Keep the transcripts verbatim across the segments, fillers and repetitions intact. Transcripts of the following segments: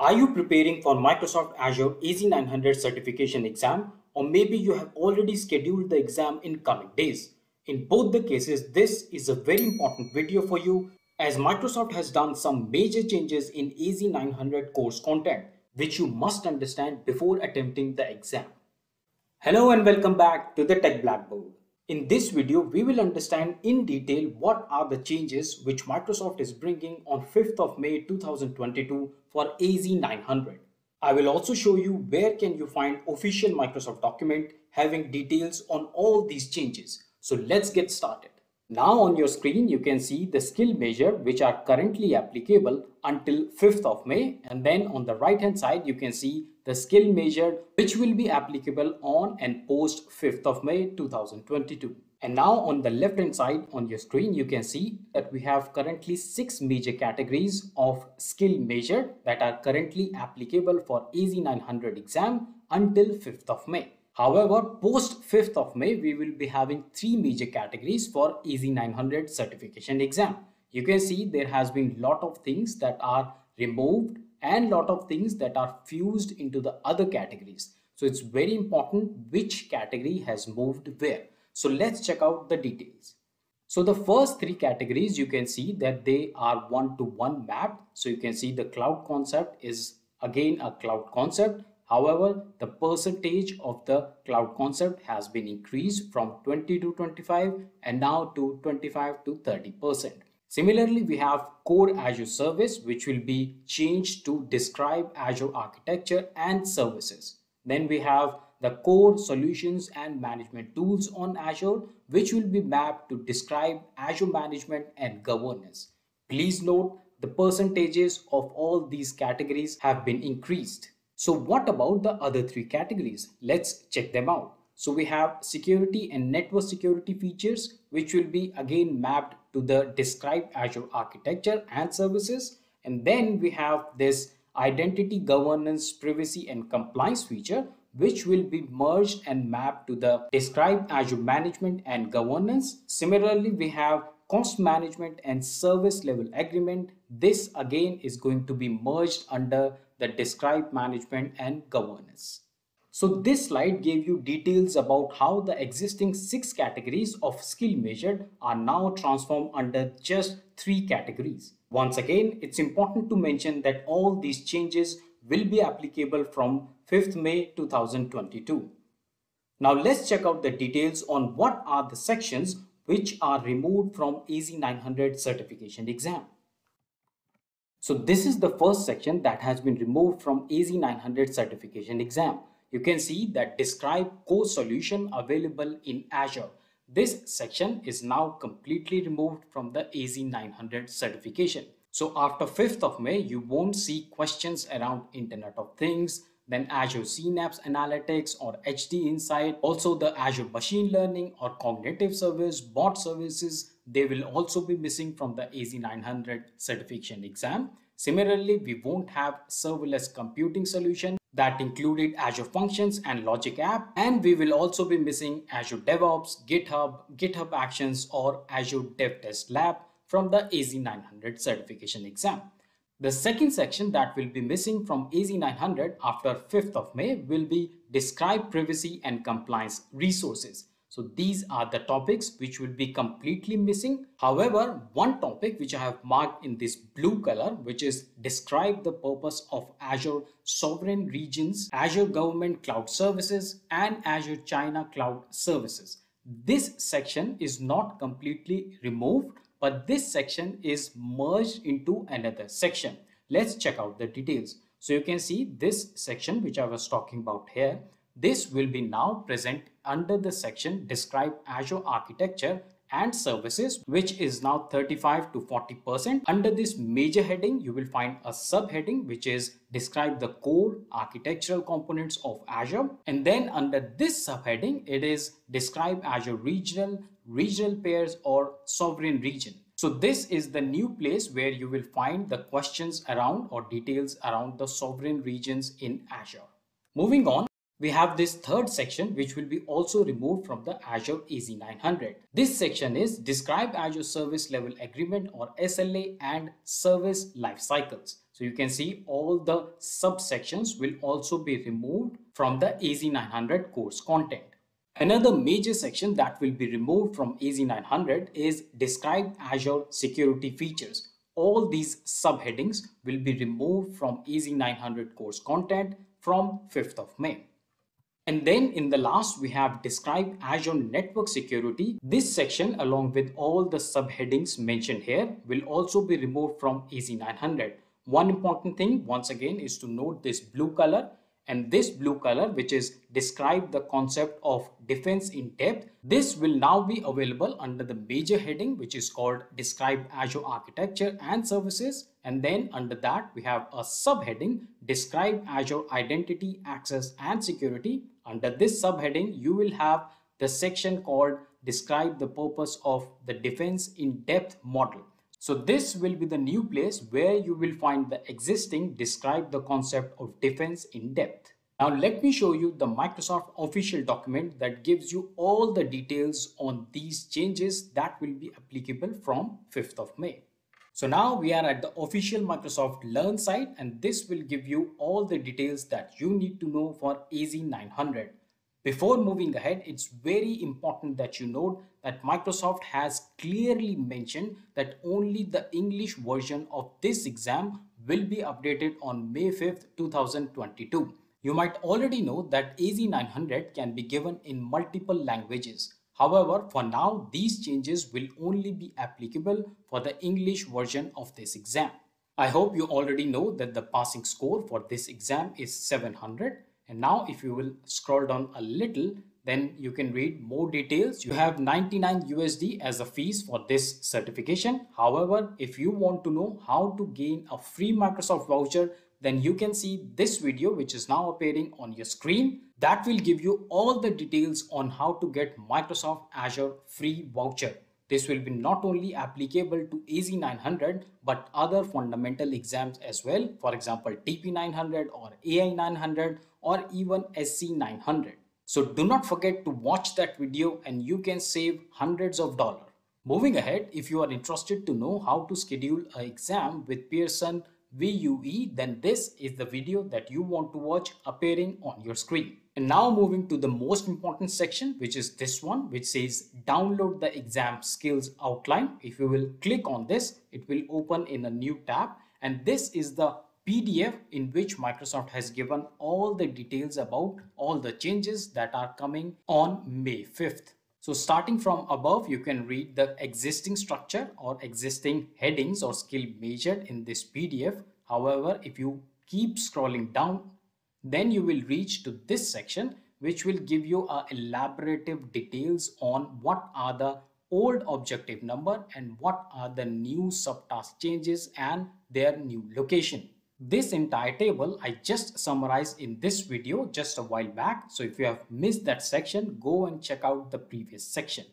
Are you preparing for Microsoft Azure A Z nine hundred certification exam, or maybe you have already scheduled the exam in coming days? In both the cases, this is a very important video for you, as Microsoft has done some major changes in A Z nine hundred course content, which you must understand before attempting the exam. Hello and welcome back to the Tech Blackboard. In this video, we will understand in detail what are the changes which Microsoft is bringing on fifth of May two thousand twenty-two for A Z nine hundred. I will also show you where can you find official Microsoft document having details on all these changes. So let's get started. Now on your screen, you can see the skill measure which are currently applicable until fifth of May, and then on the right hand side you can see the skill measure which will be applicable on and post fifth of May two thousand twenty-two. And now on the left hand side on your screen, you can see that we have currently six major categories of skill measure that are currently applicable for A Z nine hundred exam until fifth of May. However, post fifth of May, we will be having three major categories for A Z nine hundred certification exam. You can see there has been lot of things that are removed and lot of things that are fused into the other categories. So it's very important which category has moved where. So let's check out the details. So the first three categories, you can see that they are one-to-one mapped. So you can see the cloud concept is again a cloud concept. However, the percentage of the cloud concept has been increased from twenty to twenty-five and now to twenty-five to thirty percent. Similarly, we have core Azure service, which will be changed to describe Azure architecture and services. Then we have the core solutions and management tools on Azure, which will be mapped to describe Azure management and governance. Please note the percentages of all these categories have been increased. So what about the other three categories? Let's check them out. So we have security and network security features, which will be again mapped to the describe Azure architecture and services. And then we have this identity, governance, privacy and compliance feature, which will be merged and mapped to the describe Azure management and governance. Similarly, we have cost management and service level agreement. This again is going to be merged under that describe management and governance. So this slide gave you details about how the existing six categories of skill measured are now transformed under just three categories. Once again, it's important to mention that all these changes will be applicable from fifth May two thousand twenty-two. Now let's check out the details on what are the sections which are removed from A Z nine hundred certification exam. So this is the first section that has been removed from A Z nine hundred certification exam. You can see that describe core solution available in Azure. This section is now completely removed from the A Z nine hundred certification. So after fifth of May, you won't see questions around Internet of Things, then Azure Synapse Analytics or H D Insight, also the Azure Machine Learning or Cognitive Service, Bot Services, they will also be missing from the A Z nine hundred certification exam. Similarly, we won't have serverless computing solution that included Azure Functions and Logic App, and we will also be missing Azure DevOps, GitHub, GitHub Actions or Azure DevTest Lab from the A Z nine hundred certification exam. The second section that will be missing from A Z nine hundred after fifth of May will be describe privacy and compliance resources. So these are the topics which will be completely missing. However, one topic which I have marked in this blue color, which is describe the purpose of Azure sovereign regions, Azure Government Cloud Services and Azure China Cloud Services. This section is not completely removed, but this section is merged into another section. Let's check out the details. So you can see this section which I was talking about here. This will be now present under the section describe Azure architecture and services, which is now thirty-five to forty percent. Under this major heading, you will find a subheading which is describe the core architectural components of Azure. And then under this subheading, it is describe Azure regional, regional pairs or sovereign region. So this is the new place where you will find the questions around or details around the sovereign regions in Azure. Moving on, we have this third section which will be also removed from the Azure A Z nine hundred. This section is describe Azure Service Level Agreement or S L A and service life cycles. So you can see all the subsections will also be removed from the A Z nine hundred course content. Another major section that will be removed from A Z nine hundred is Describe Azure Security Features. All these subheadings will be removed from A Z nine hundred course content from fifth of May. And then in the last, we have Describe Azure Network Security. This section, along with all the subheadings mentioned here, will also be removed from A Z nine hundred. One important thing, once again, is to note this blue color. And this blue color, which is describe the concept of defense in depth, this will now be available under the major heading, which is called Describe Azure Architecture and Services. And then under that, we have a subheading, Describe Azure Identity, Access and Security. Under this subheading, you will have the section called Describe the Purpose of the Defense in Depth Model. So this will be the new place where you will find the existing describe the concept of defense in depth. Now let me show you the Microsoft official document that gives you all the details on these changes that will be applicable from fifth of May. So now we are at the official Microsoft Learn site, and this will give you all the details that you need to know for A Z nine hundred. Before moving ahead, it's very important that you note that Microsoft has clearly mentioned that only the English version of this exam will be updated on May fifth two thousand twenty-two. You might already know that A Z nine hundred can be given in multiple languages. However, for now, these changes will only be applicable for the English version of this exam. I hope you already know that the passing score for this exam is seven hundred. And now if you will scroll down a little, then you can read more details. You have ninety-nine U S D as a fees for this certification. However, if you want to know how to gain a free Microsoft voucher, then you can see this video, which is now appearing on your screen. That will give you all the details on how to get Microsoft Azure free voucher. This will be not only applicable to A Z nine hundred, but other fundamental exams as well. For example, T P nine hundred or A I nine hundred or even S C nine hundred. So do not forget to watch that video and you can save hundreds of dollars. Moving ahead, if you are interested to know how to schedule an exam with Pearson V U E, then this is the video that you want to watch appearing on your screen. And now moving to the most important section, which is this one, which says download the exam skills outline. If you will click on this, it will open in a new tab, and this is the P D F in which Microsoft has given all the details about all the changes that are coming on May fifth. So starting from above, you can read the existing structure or existing headings or skill measured in this P D F. However, if you keep scrolling down, then you will reach to this section, which will give you a elaborative details on what are the old objective number and what are the new subtask changes and their new location. This entire table I just summarized in this video just a while back. So if you have missed that section, go and check out the previous section.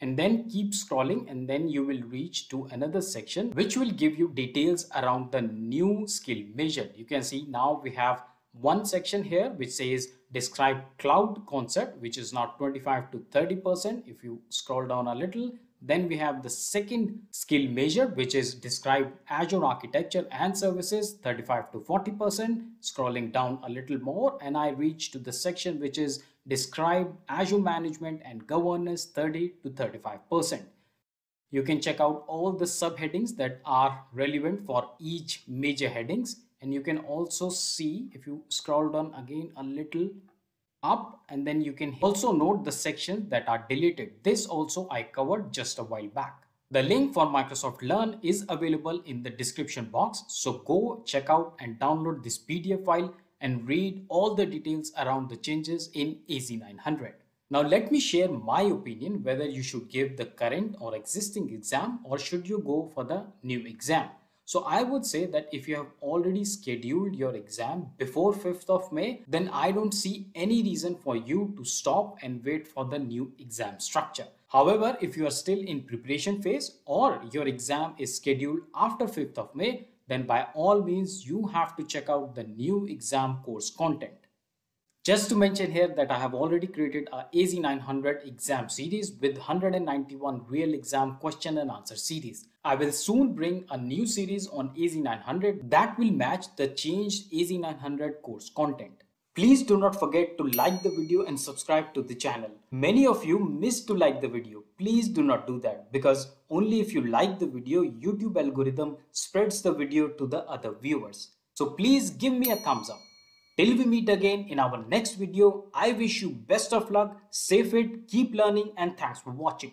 And then keep scrolling, and then you will reach to another section which will give you details around the new skill measured. You can see now we have one section here which says describe cloud concept, which is now twenty-five to thirty percent. If you scroll down a little, then we have the second skill measure, which is describe Azure architecture and services, thirty-five to forty percent. Scrolling down a little more, and I reach to the section which is describe Azure management and governance, thirty to thirty-five percent. You can check out all the subheadings that are relevant for each major headings. And you can also see, if you scroll down again a little up, and then you can also note the sections that are deleted. This also I covered just a while back. The link for Microsoft Learn is available in the description box. So go check out and download this P D F file and read all the details around the changes in A Z nine hundred. Now let me share my opinion whether you should give the current or existing exam or should you go for the new exam. So I would say that if you have already scheduled your exam before fifth of May, then I don't see any reason for you to stop and wait for the new exam structure. However, if you are still in preparation phase or your exam is scheduled after fifth of May, then by all means, you have to check out the new exam course content. Just to mention here that I have already created a A Z nine hundred exam series with one hundred ninety-one real exam question and answer series. I will soon bring a new series on A Z nine hundred that will match the changed A Z nine hundred course content. Please do not forget to like the video and subscribe to the channel. Many of you missed to like the video. Please do not do that, because only if you like the video, YouTube algorithm spreads the video to the other viewers. So please give me a thumbs up. Till we meet again in our next video, I wish you best of luck, save it, keep learning, and thanks for watching.